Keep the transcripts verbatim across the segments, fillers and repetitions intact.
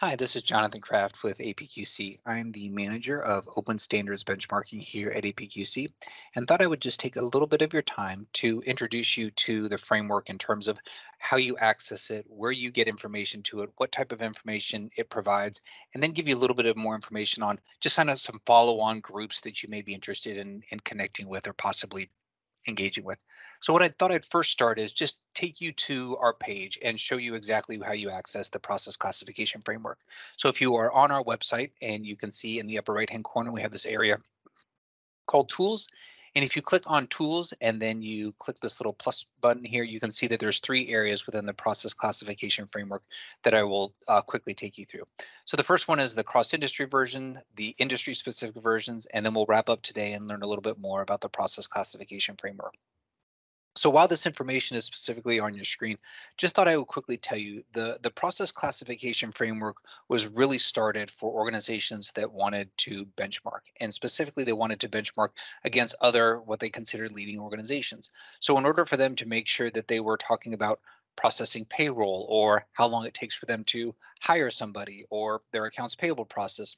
Hi, this is Jonathan Kraft with A P Q C. I'm the manager of Open Standards Benchmarking here at A P Q C, and thought I would just take a little bit of your time to introduce you to the framework in terms of how you access it, where you get information to it, what type of information it provides, and then give you a little bit of more information on just sign up some follow-on groups that you may be interested in, in connecting with or possibly engaging with. So what I thought I'd first start is just take you to our page and show you exactly how you access the process classification framework. So if you are on our website, and you can see in the upper right hand corner, we have this area called tools. And if you click on tools and then you click this little plus button here, you can see that there's three areas within the process classification framework that I will uh, quickly take you through. So the first one is the cross-industry version, the industry-specific versions, and then we'll wrap up today and learn a little bit more about the process classification framework. So while this information is specifically on your screen, just thought I would quickly tell you the, the process classification framework was really started for organizations that wanted to benchmark, and specifically they wanted to benchmark against other what they considered leading organizations. So in order for them to make sure that they were talking about processing payroll or how long it takes for them to hire somebody or their accounts payable process,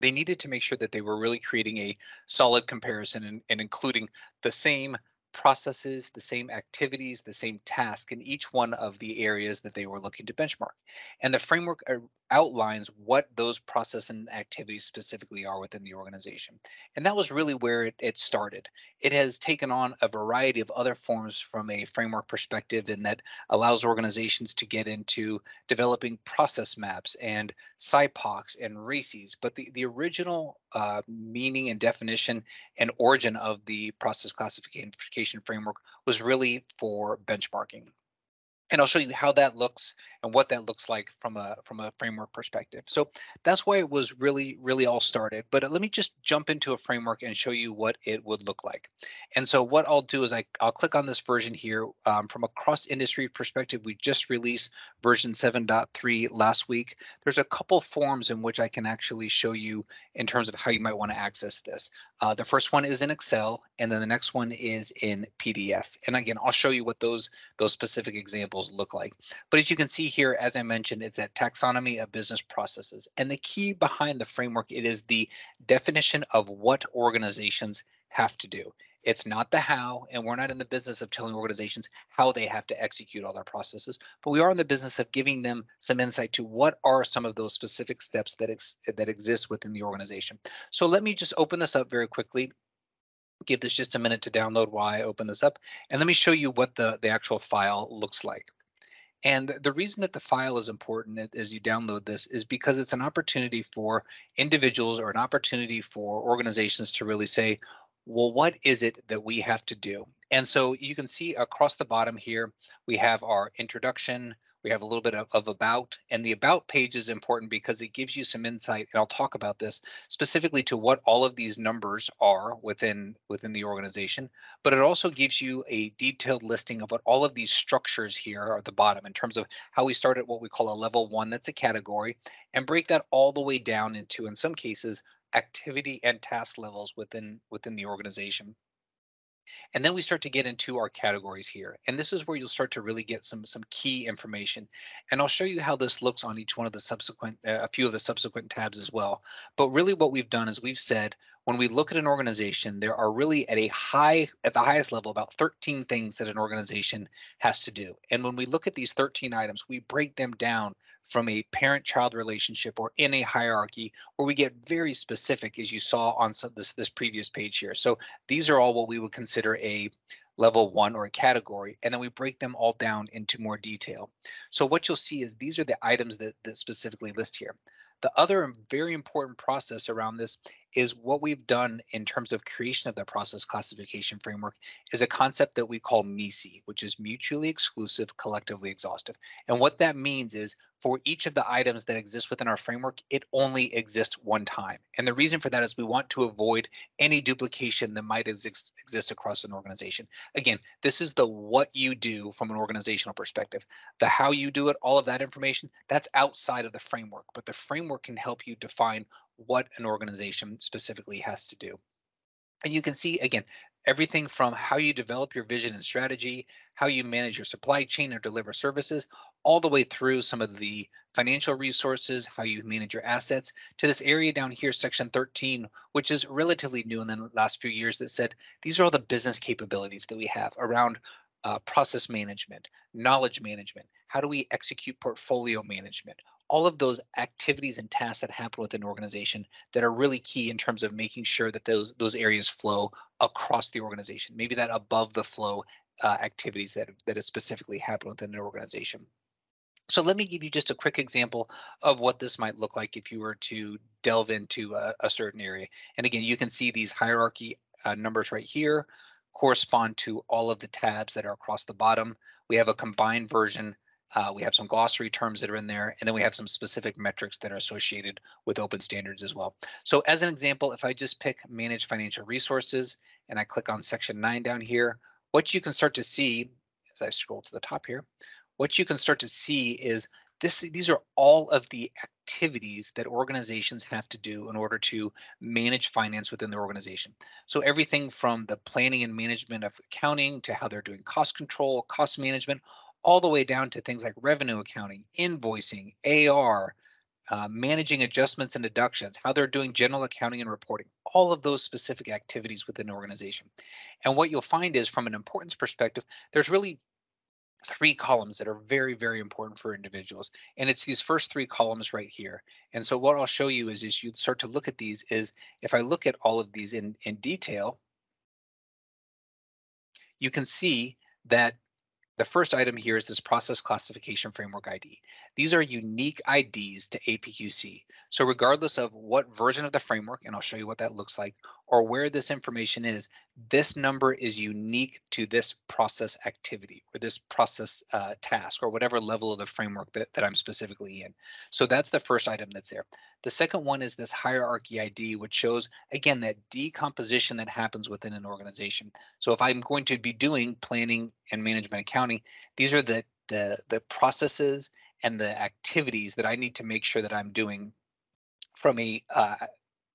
they needed to make sure that they were really creating a solid comparison and, and including the same processes, the same activities, the same task in each one of the areas that they were looking to benchmark. And the framework outlines what those process and activities specifically are within the organization. And that was really where it, it started. It has taken on a variety of other forms from a framework perspective, and that allows organizations to get into developing process maps and SIPOCs and RACIs. But the, the original uh, meaning and definition and origin of the process classification framework was really for benchmarking. And I'll show you how that looks and what that looks like from a from a framework perspective. So that's why it was really, really all started. But let me just jump into a framework and show you what it would look like. And so what I'll do is I, I'll click on this version here. Um, from a cross-industry perspective, we just released version seven point three last week. There's a couple forms in which I can actually show you in terms of how you might want to access this. Uh, the first one is in Excel, and then the next one is in P D F. And again, I'll show you what those those specific examples look like. But as you can see here, as I mentioned, it's that taxonomy of business processes. And the key behind the framework, it is the definition of what organizations have to do. It's not the how, and we're not in the business of telling organizations how they have to execute all their processes, but we are in the business of giving them some insight to what are some of those specific steps that ex that exist within the organization. So let me just open this up very quickly. Give this just a minute to download while I open this up, and let me show you what the, the actual file looks like. And the reason that the file is important as you download this is because it's an opportunity for individuals or an opportunity for organizations to really say, well, what is it that we have to do? And so you can see across the bottom here, we have our introduction, we have a little bit of, of about, and the about page is important because it gives you some insight, and I'll talk about this specifically to what all of these numbers are within, within the organization, but it also gives you a detailed listing of what all of these structures here are at the bottom in terms of how we start at what we call a level one, that's a category, and break that all the way down into, in some cases, activity and task levels within within the organization. And then we start to get into our categories here, and this is where you'll start to really get some some key information, and I'll show you how this looks on each one of the subsequent uh, a few of the subsequent tabs as well. But really what we've done is we've said when we look at an organization, there are really at a high at the highest level about thirteen things that an organization has to do, and when we look at these thirteen items, we break them down from a parent-child relationship or in a hierarchy, where we get very specific, as you saw on this, this previous page here. So these are all what we would consider a level one or a category, and then we break them all down into more detail. So what you'll see is these are the items that, that specifically list here. The other very important process around this is what we've done in terms of creation of the process classification framework is a concept that we call M E C E, which is mutually exclusive, collectively exhaustive. And what that means is for each of the items that exist within our framework, it only exists one time. And the reason for that is we want to avoid any duplication that might exist, exist across an organization. Again, this is the what you do from an organizational perspective. The how you do it, all of that information, that's outside of the framework, but the framework can help you define what an organization specifically has to do. And you can see, again, Everything from how you develop your vision and strategy, how you manage your supply chain or deliver services, all the way through some of the financial resources, how you manage your assets, to this area down here, section thirteen, which is relatively new in the last few years, that said these are all the business capabilities that we have around uh, process management, knowledge management, how do we execute portfolio management, all of those activities and tasks that happen within an organization that are really key in terms of making sure that those those areas flow across the organization, maybe that above the flow uh, activities that that is specifically happening within an organization. So let me give you just a quick example of what this might look like if you were to delve into a, a certain area. And again, you can see these hierarchy uh, numbers right here correspond to all of the tabs that are across the bottom. We have a combined version. Uh, we have some glossary terms that are in there, and then we have some specific metrics that are associated with open standards as well. So as an example, if I just pick manage financial resources and I click on section nine down here, what you can start to see as I scroll to the top here, what you can start to see is this, these are all of the activities that organizations have to do in order to manage finance within their organization. So everything from the planning and management of accounting to how they're doing cost control, cost management, all the way down to things like revenue accounting, invoicing, A R, uh, managing adjustments and deductions, how they're doing general accounting and reporting, all of those specific activities within an organization. And what you'll find is from an importance perspective, there's really three columns that are very, very important for individuals. And it's these first three columns right here. And so what I'll show you is, is you'd start to look at these is if I look at all of these in, in detail, you can see that the first item here is this process classification framework I D. These are unique I Ds to A P Q C. So regardless of what version of the framework, and I'll show you what that looks like, or where this information is, this number is unique to this process activity or this process uh, task or whatever level of the framework that, that I'm specifically in. So that's the first item that's there. The second one is this hierarchy I D, which shows, again, that decomposition that happens within an organization. So if I'm going to be doing planning and management accounting, these are the, the, the processes and the activities that I need to make sure that I'm doing from a uh,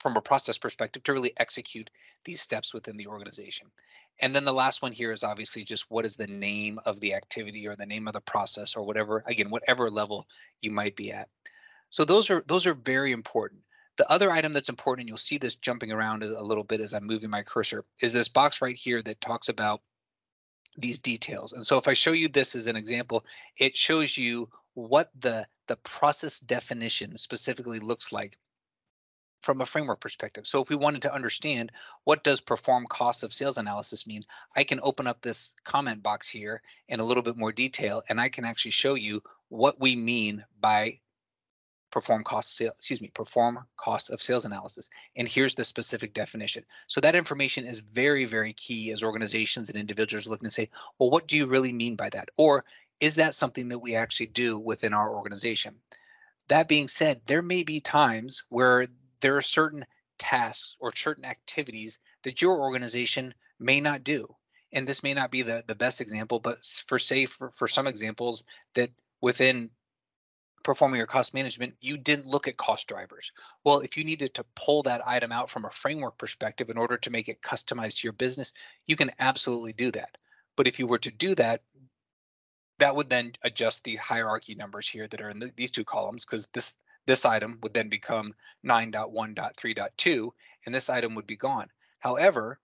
from a process perspective to really execute these steps within the organization. And then the last one here is obviously just what is the name of the activity or the name of the process or whatever, again, whatever level you might be at. So those are those are very important. The other item that's important, and you'll see this jumping around a little bit as I'm moving my cursor, is this box right here that talks about these details. And so if I show you this as an example, it shows you what the, the process definition specifically looks like from a framework perspective. So if we wanted to understand what does perform cost of sales analysis mean, I can open up this comment box here in a little bit more detail, and I can actually show you what we mean by perform cost of sales, excuse me, perform cost of sales analysis. And here's the specific definition. So that information is very, very key as organizations and individuals looking to say, well, what do you really mean by that? Or is that something that we actually do within our organization? That being said, there may be times where there are certain tasks or certain activities that your organization may not do. And this may not be the, the best example, but for say for, for some examples that within performing your cost management, you didn't look at cost drivers. Well, if you needed to pull that item out from a framework perspective in order to make it customized to your business, you can absolutely do that. But if you were to do that, that would then adjust the hierarchy numbers here that are in the, these two columns, because this This item would then become nine dot one dot three dot two, and this item would be gone. However,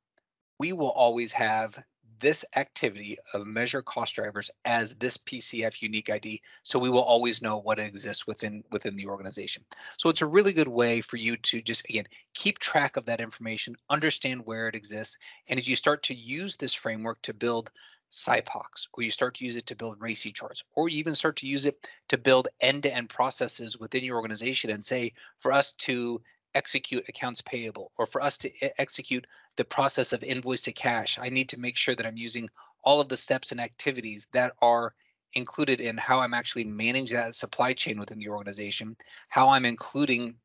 we will always have this activity of measure cost drivers as this P C F unique I D, so we will always know what exists within within the organization. So it's a really good way for you to just, again, keep track of that information, understand where it exists, and as you start to use this framework to build SIPOCs, or you start to use it to build RACI charts, or you even start to use it to build end-to-end processes within your organization and say, for us to execute accounts payable, or for us to execute the process of invoice to cash, I need to make sure that I'm using all of the steps and activities that are included in how I'm actually managing that supply chain within the organization, how I'm including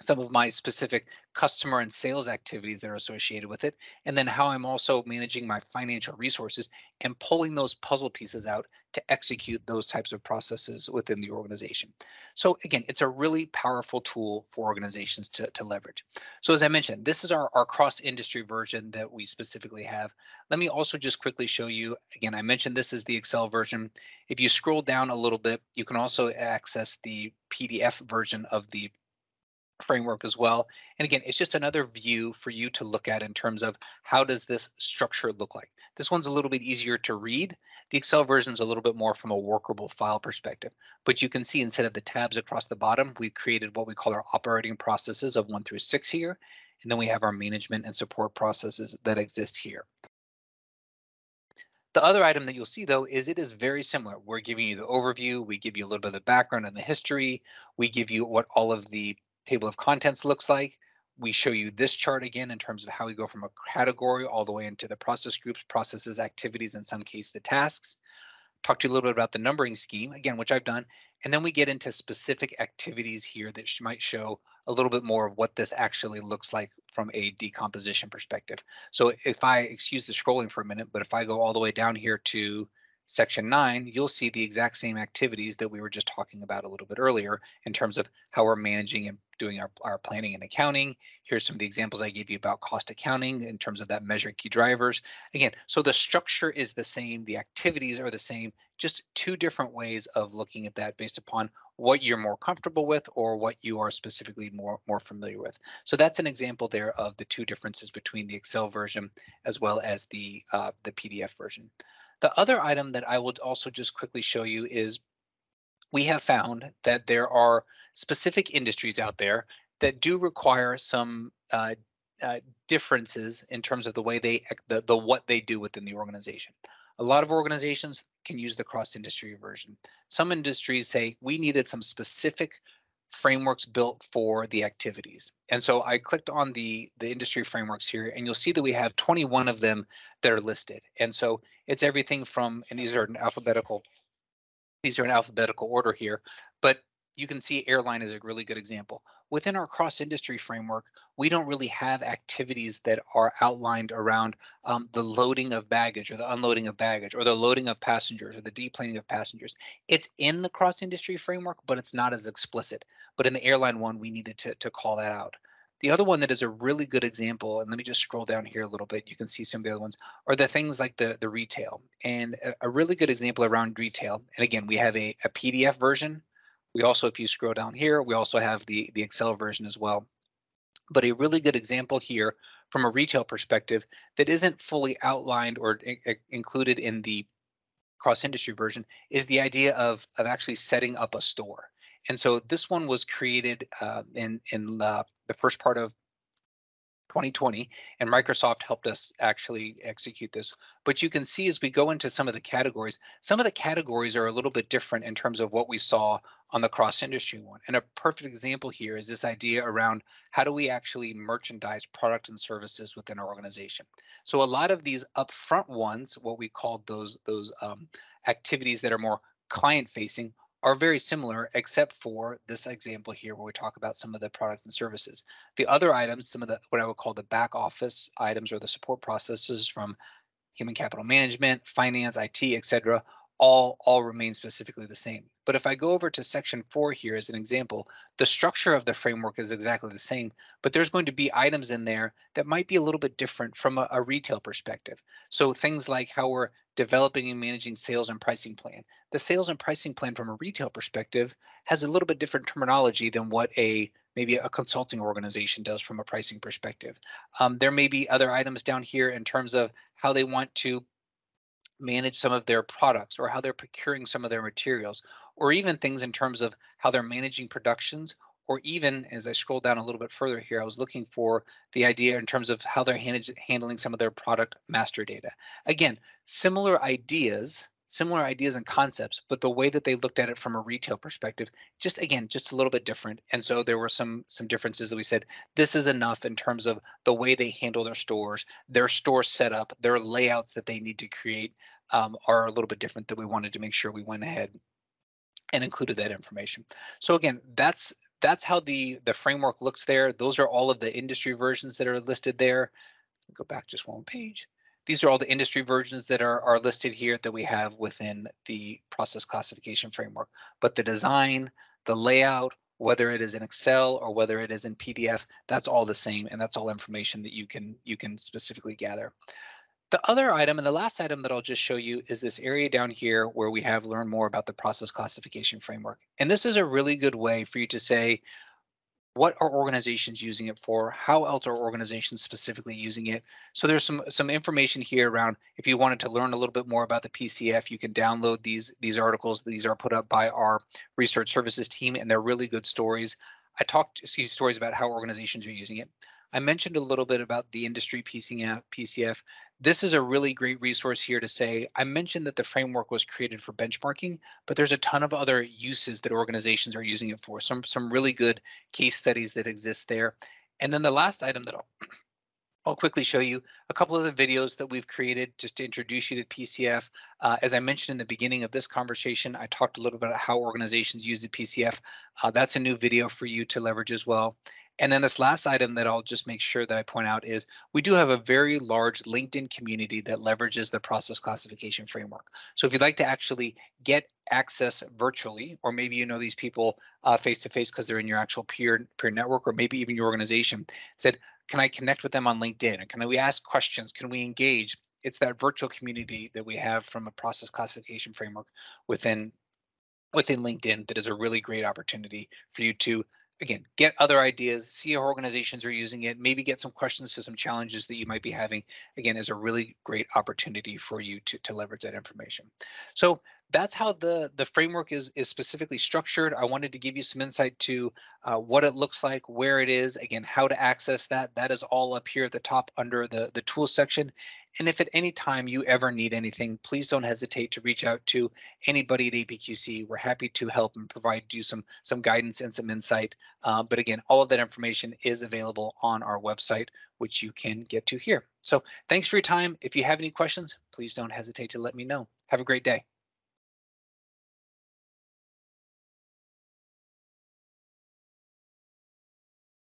some of my specific customer and sales activities that are associated with it, and then how I'm also managing my financial resources and pulling those puzzle pieces out to execute those types of processes within the organization. So again, it's a really powerful tool for organizations to, to leverage. So as I mentioned, this is our, our cross-industry version that we specifically have. Let me also just quickly show you, again, I mentioned this is the Excel version. If you scroll down a little bit, you can also access the P D F version of the framework as well. And again, it's just another view for you to look at in terms of how does this structure look like. This one's a little bit easier to read. The Excel version is a little bit more from a workable file perspective, but you can see instead of the tabs across the bottom, we've created what we call our operating processes of one through six here, and then we have our management and support processes that exist here. The other item that you'll see, though, is it is very similar. We're giving you the overview. We give you a little bit of the background and the history. We give you what all of the table of contents looks like. We show you this chart again in terms of how we go from a category all the way into the process groups, processes, activities, in some case the tasks. Talk to you a little bit about the numbering scheme, again, which I've done, and then we get into specific activities here that might show a little bit more of what this actually looks like from a decomposition perspective. So if I excuse the scrolling for a minute, but if I go all the way down here to Section nine, you'll see the exact same activities that we were just talking about a little bit earlier in terms of how we're managing and doing our, our planning and accounting. Here's some of the examples I gave you about cost accounting in terms of that measure key drivers. Again, so the structure is the same, the activities are the same, just two different ways of looking at that based upon what you're more comfortable with or what you are specifically more, more familiar with. So that's an example there of the two differences between the Excel version as well as the, uh, the P D F version. The other item that I will also just quickly show you is we have found that there are specific industries out there that do require some uh, uh, differences in terms of the way they the, the what they do within the organization. A lot of organizations can use the cross-industry version. Some industries say we needed some specific frameworks built for the activities. And so I clicked on the the industry frameworks here, and you'll see that we have twenty-one of them that are listed. And so it's everything from, and these are in alphabetical, these are in alphabetical order here, but you can see airline is a really good example. Within our cross-industry framework, we don't really have activities that are outlined around um, the loading of baggage or the unloading of baggage or the loading of passengers or the deplaning of passengers. It's in the cross-industry framework, but it's not as explicit. But in the airline one, we needed to, to call that out. The other one that is a really good example, and let me just scroll down here a little bit, you can see some of the other ones, are the things like the, the retail. And a, a really good example around retail, and again, we have a, a P D F version. We also, if you scroll down here, we also have the, the Excel version as well. But a really good example here from a retail perspective that isn't fully outlined or included in the cross-industry version is the idea of, of actually setting up a store. And so this one was created uh, in, in uh, the first part of twenty twenty, and Microsoft helped us actually execute this. But you can see as we go into some of the categories, some of the categories are a little bit different in terms of what we saw on the cross-industry one. And a perfect example here is this idea around how do we actually merchandise products and services within our organization. So a lot of these upfront ones, what we called those, those um, activities that are more client-facing, are very similar except for this example here where we talk about some of the products and services. The other items, some of the what I would call the back office items or the support processes from human capital management, finance, I T, et cetera, all, all remain specifically the same. But if I go over to section four here as an example, the structure of the framework is exactly the same, but there's going to be items in there that might be a little bit different from a, a retail perspective. So things like how we're developing and managing sales and pricing plan. The sales and pricing plan from a retail perspective has a little bit different terminology than what a maybe a consulting organization does from a pricing perspective. Um, there may be other items down here in terms of how they want to manage some of their products or how they're procuring some of their materials, or even things in terms of how they're managing productions, or even as I scroll down a little bit further here, I was looking for the idea in terms of how they're hand handling some of their product master data. Again, similar ideas, similar ideas and concepts, but the way that they looked at it from a retail perspective, just again, just a little bit different. And so there were some some differences that we said, this is enough in terms of the way they handle their stores, their store setup, their layouts that they need to create um, are a little bit different, that we wanted to make sure we went ahead and included that information. So again, that's that's how the, the framework looks there. Those are all of the industry versions that are listed there. Go back just one page. These are all the industry versions that are, are listed here that we have within the process classification framework. But the design, the layout, whether it is in Excel or whether it is in P D F, that's all the same, and that's all information that you can you can specifically gather. The other item and the last item that I'll just show you is this area down here where we have learned more about the process classification framework. And this is a really good way for you to say, what are organizations using it for? How else are organizations specifically using it? So there's some some information here around if you wanted to learn a little bit more about the P C F, you can download these these articles. These are put up by our research services team, and they're really good stories. I talked to see stories about how organizations are using it. I mentioned a little bit about the industry P C F. This is a really great resource here to say, I mentioned that the framework was created for benchmarking, but there's a ton of other uses that organizations are using it for. Some, some really good case studies that exist there. And then the last item that I'll, I'll quickly show you, a couple of the videos that we've created just to introduce you to P C F. Uh, as I mentioned in the beginning of this conversation, I talked a little bit about how organizations use the P C F. Uh, that's a new video for you to leverage as well. And then this last item that I'll just make sure that I point out is we do have a very large LinkedIn community that leverages the process classification framework. So if you'd like to actually get access virtually, or maybe you know these people uh, face to face because they're in your actual peer peer network, or maybe even your organization, said, can I connect with them on LinkedIn? Or can we ask questions? Can we engage? It's that virtual community that we have from a process classification framework within within LinkedIn that is a really great opportunity for you to, again, get other ideas, see how organizations are using it, maybe get some questions to some challenges that you might be having. Again, is a really great opportunity for you to, to leverage that information. So that's how the, the framework is, is specifically structured. I wanted to give you some insight to uh, what it looks like, where it is, again, how to access that. That is all up here at the top under the, the tools section. And if at any time you ever need anything, please don't hesitate to reach out to anybody at A P Q C. We're happy to help and provide you some some guidance and some insight. Uh, but again, all of that information is available on our website, which you can get to here. So thanks for your time. If you have any questions, please don't hesitate to let me know. Have a great day.